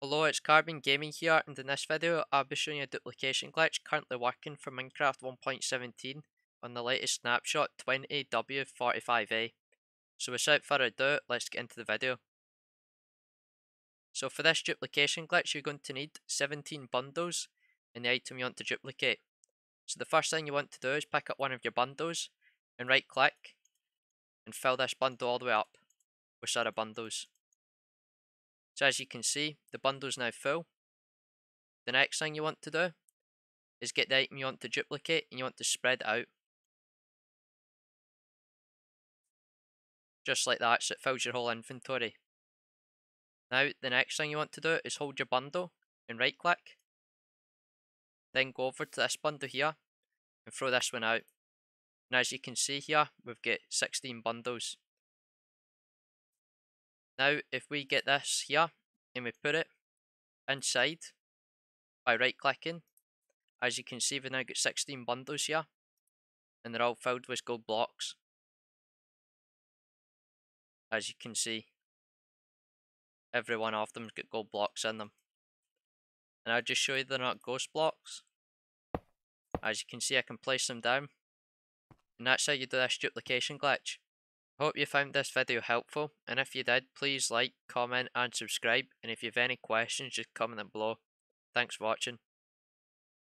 Hello, it's Carbon Gaming here. In the next video, I'll be showing you a duplication glitch currently working for Minecraft 1.17 on the latest snapshot 20w45a. So without further ado, let's get into the video. So for this duplication glitch, you're going to need 17 bundles and the item you want to duplicate. So the first thing you want to do is pick up one of your bundles and right click and fill this bundle all the way up with other bundles. So as you can see, the bundle's now full. The next thing you want to do is get the item you want to duplicate and you want to spread it out. Just like that, so it fills your whole inventory. Now the next thing you want to do is hold your bundle and right click. Then go over to this bundle here and throw this one out. And as you can see here, we've got 16 bundles. Now if we get this here and we put it inside by right clicking, as you can see we've now got 16 bundles here and they're all filled with gold blocks, as you can see. Every one of them's got gold blocks in them, and I'll just show you they're not ghost blocks. As you can see, I can place them down, and that's how you do this duplication glitch. Hope you found this video helpful, and if you did, please like, comment and subscribe, and if you have any questions just comment them below. Thanks for watching.